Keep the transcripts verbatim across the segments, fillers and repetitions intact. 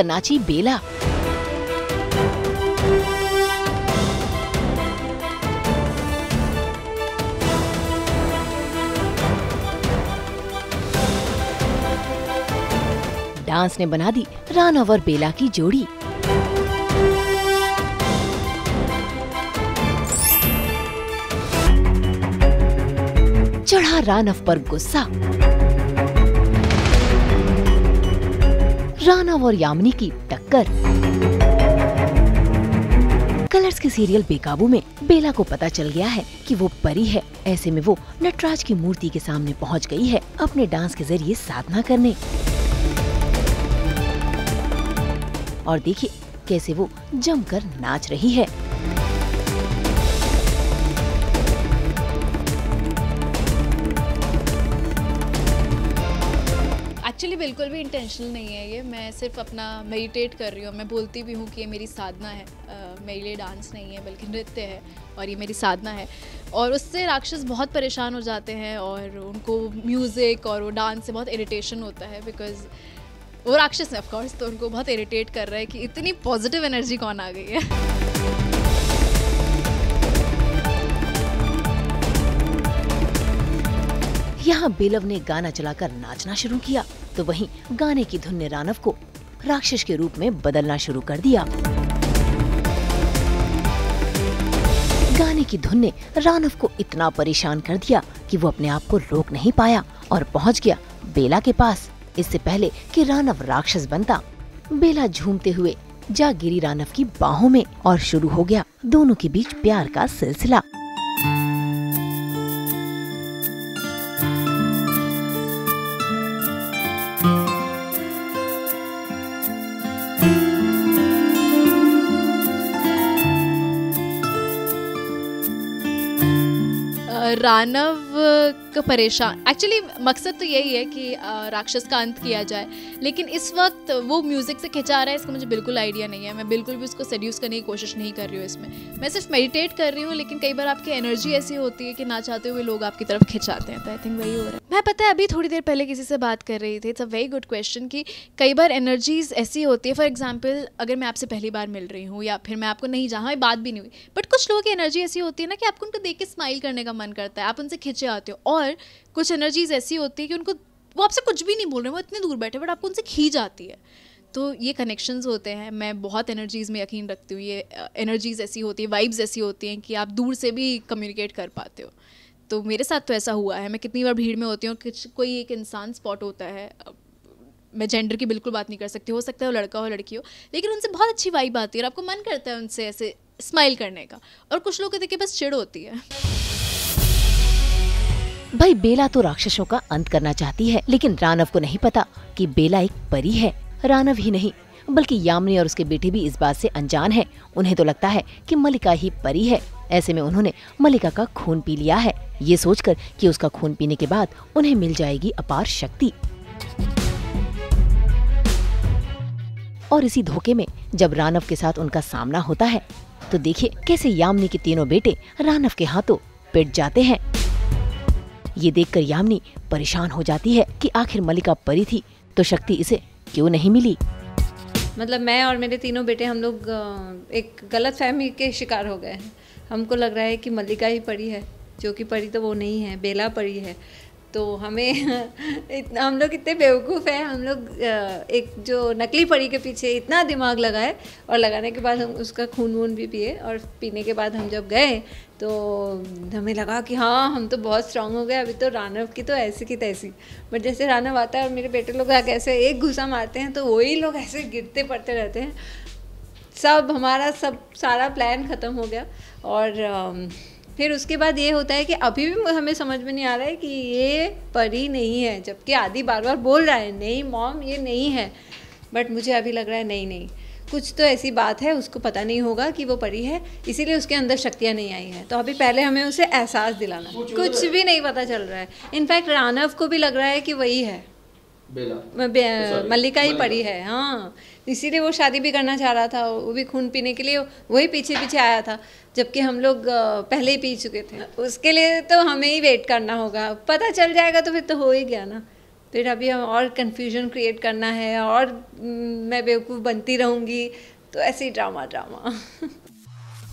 कर नाची बेला। डांस ने बना दी राणा और बेला की जोड़ी। चढ़ा राणव पर गुस्सा। राणव और यामिनी की टक्कर। कलर्स के सीरियल बेकाबू में बेला को पता चल गया है कि वो परी है। ऐसे में वो नटराज की मूर्ति के सामने पहुंच गई है अपने डांस के जरिए साधना करने। और देखिए कैसे वो जमकर नाच रही है। एक्चुअली बिल्कुल भी इंटेंशनल नहीं है ये, मैं सिर्फ अपना मेडिटेट कर रही हूँ। मैं बोलती भी हूँ कि ये मेरी साधना है, uh, मेरे लिए डांस नहीं है बल्कि नृत्य है और ये मेरी साधना है। और उससे राक्षस बहुत परेशान हो जाते हैं और उनको म्यूज़िक और वो डांस से बहुत इरिटेशन होता है, बिकॉज वो राक्षस है ऑफ कोर्स, तो उनको बहुत इरिटेट कर रहा है कि इतनी पॉजिटिव एनर्जी कौन आ गई है। यहाँ बेलव ने गाना चलाकर नाचना शुरू किया तो वहीं गाने की धुन ने राणव को राक्षस के रूप में बदलना शुरू कर दिया। गाने की धुन ने राणव को इतना परेशान कर दिया कि वो अपने आप को रोक नहीं पाया और पहुंच गया बेला के पास। इससे पहले कि राणव राक्षस बनता, बेला झूमते हुए जा गिरी राणव की बाहों में और शुरू हो गया दोनों के बीच प्यार का सिलसिला। राणव का परेशान एक्चुअली मकसद तो यही है कि राक्षस का अंत किया जाए, लेकिन इस वक्त वो म्यूज़िक से खिंचा रहा है इसका मुझे बिल्कुल आइडिया नहीं है। मैं बिल्कुल भी उसको सेड्यूस करने की कोशिश नहीं कर रही हूँ इसमें, मैं सिर्फ मेडिटेट कर रही हूँ। लेकिन कई बार आपकी एनर्जी ऐसी होती है कि ना चाहते हुए लोग आपकी तरफ खिंचाते हैं, तो आई थिंक वही हो रहा है। मैं पता है अभी थोड़ी देर पहले किसी से बात कर रही थी, it's a very good question कि कई बार एनर्जीज ऐसी होती है। फॉर एग्जाम्पल अगर मैं आपसे पहली बार मिल रही हूँ या फिर मैं आपको नहीं जहाँ बात भी नहीं हुई, बट कुछ लोगों की एनर्जी ऐसी होती है ना कि आपको उनको देख के स्माइल करने का मन करता है, आप उनसे खिंचे आते हो। और कुछ एनर्जीज ऐसी होती है कि उनको वो आपसे कुछ भी नहीं बोल रहे, वो इतने दूर बैठे बट आपको उनसे खींच आती है। तो ये कनेक्शंस होते हैं। मैं बहुत एनर्जीज़ में यकीन रखती हूँ। ये एनर्जीज़ ऐसी होती है, वाइब्स ऐसी होती हैं कि आप दूर से भी कम्युनिकेट कर पाते हो। तो मेरे साथ तो ऐसा हुआ है। मैं कितनी बार भीड़ में होती हूँ, कोई एक इंसान स्पॉट होता है, मैं जेंडर की बिल्कुल बात नहीं कर सकती, हो सकता है वो लड़का हो लड़की हो, लेकिन उनसे बहुत अच्छी वाइब आती है और आपको मन करता है उनसे ऐसे स्माइल करने का। और कुछ लोग देखिए बस चिड़ होती है। भाई बेला तो राक्षसों का अंत करना चाहती है, लेकिन राणव को नहीं पता कि बेला एक परी है। राणव ही नहीं बल्कि यामिनी और उसके बेटे भी इस बात से अनजान हैं। उन्हें तो लगता है कि मलिका ही परी है। ऐसे में उन्होंने मलिका का खून पी लिया है, ये सोचकर कि उसका खून पीने के बाद उन्हें मिल जाएगी अपार शक्ति। और इसी धोखे में जब राणव के साथ उनका सामना होता है तो देखिए कैसे यामिनी के तीनों बेटे राणव के हाथों पिट जाते हैं। ये देखकर यामिनी परेशान हो जाती है कि आखिर मलिका परी थी तो शक्ति इसे क्यों नहीं मिली। मतलब मैं और मेरे तीनों बेटे हम लोग एक गलतफहमी के शिकार हो गए हैं। हमको लग रहा है कि मलिका ही परी है, जो कि परी तो वो नहीं है, बेला परी है। तो हमें इतना, हम लोग इतने बेवकूफ़ हैं, हम लोग एक जो नकली परी के पीछे इतना दिमाग लगाए और लगाने के बाद हम उसका खून वून भी पिए। और पीने के बाद हम जब गए तो हमें लगा कि हाँ हम तो बहुत स्ट्रांग हो गए, अभी तो राणव की तो ऐसी की तैसी। बट जैसे राणव आता है और मेरे बेटे लोग आके ऐसे एक घुसा मारते हैं तो वही लोग ऐसे गिरते पड़ते रहते हैं। सब हमारा सब सारा प्लान ख़त्म हो गया। और फिर उसके बाद ये होता है कि अभी भी हमें समझ में नहीं आ रहा है कि ये परी नहीं है, जबकि आदि बार बार बोल रहा है नहीं मॉम ये नहीं है, बट मुझे अभी लग रहा है नहीं नहीं कुछ तो ऐसी बात है, उसको पता नहीं होगा कि वो परी है, इसीलिए उसके अंदर शक्तियाँ नहीं आई हैं। तो अभी पहले हमें उसे एहसास दिलाना, कुछ भी नहीं पता चल रहा है। इनफैक्ट राणव को भी लग रहा है कि वही है बेला, मलिका ही परी है। हाँ, इसीलिए वो शादी भी करना चाह रहा था, वो भी खून पीने के लिए वही पीछे पीछे आया था, जबकि हम लोग पहले ही पी चुके थे। उसके लिए तो हमें ही वेट करना होगा, पता चल जाएगा तो फिर तो हो ही गया ना। फिर अभी हम और कन्फ्यूजन क्रिएट करना है और मैं बेवकूफ़ बनती रहूँगी, तो ऐसे ही ड्रामा ड्रामा।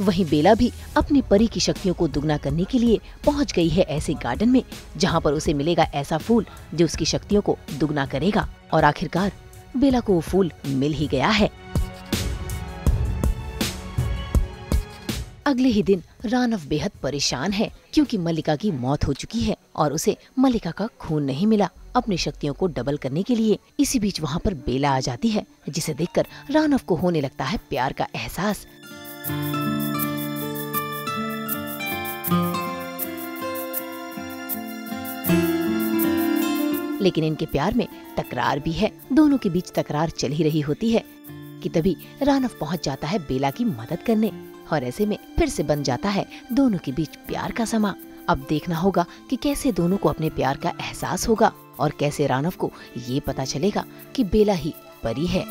वहीं बेला भी अपनी परी की शक्तियों को दुगना करने के लिए पहुंच गई है ऐसे गार्डन में जहां पर उसे मिलेगा ऐसा फूल जो उसकी शक्तियों को दुगना करेगा, और आखिरकार बेला को वो फूल मिल ही गया है। अगले ही दिन रानव बेहद परेशान है क्योंकि मल्लिका की मौत हो चुकी है और उसे मल्लिका का खून नहीं मिला अपनी शक्तियों को डबल करने के लिए। इसी बीच वहाँ पर बेला आ जाती है जिसे देखकर रानव को होने लगता है प्यार का एहसास। लेकिन इनके प्यार में तकरार भी है, दोनों के बीच तकरार चल ही रही होती है कि तभी रानव पहुंच जाता है बेला की मदद करने और ऐसे में फिर से बन जाता है दोनों के बीच प्यार का समा। अब देखना होगा कि कैसे दोनों को अपने प्यार का एहसास होगा और कैसे रानव को ये पता चलेगा कि बेला ही परी है।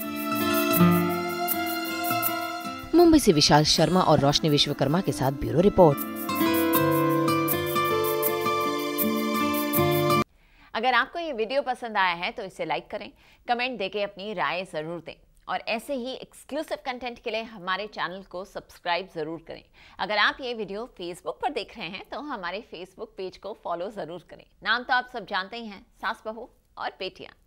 मुंबई से विशाल शर्मा और रोशनी विश्वकर्मा के साथ ब्यूरो रिपोर्ट। अगर आपको ये वीडियो पसंद आया है तो इसे लाइक करें, कमेंट देके अपनी राय ज़रूर दें और ऐसे ही एक्सक्लूसिव कंटेंट के लिए हमारे चैनल को सब्सक्राइब ज़रूर करें। अगर आप ये वीडियो फेसबुक पर देख रहे हैं तो हमारे फेसबुक पेज को फॉलो ज़रूर करें। नाम तो आप सब जानते ही हैं, सास बहू और बेटियाँ।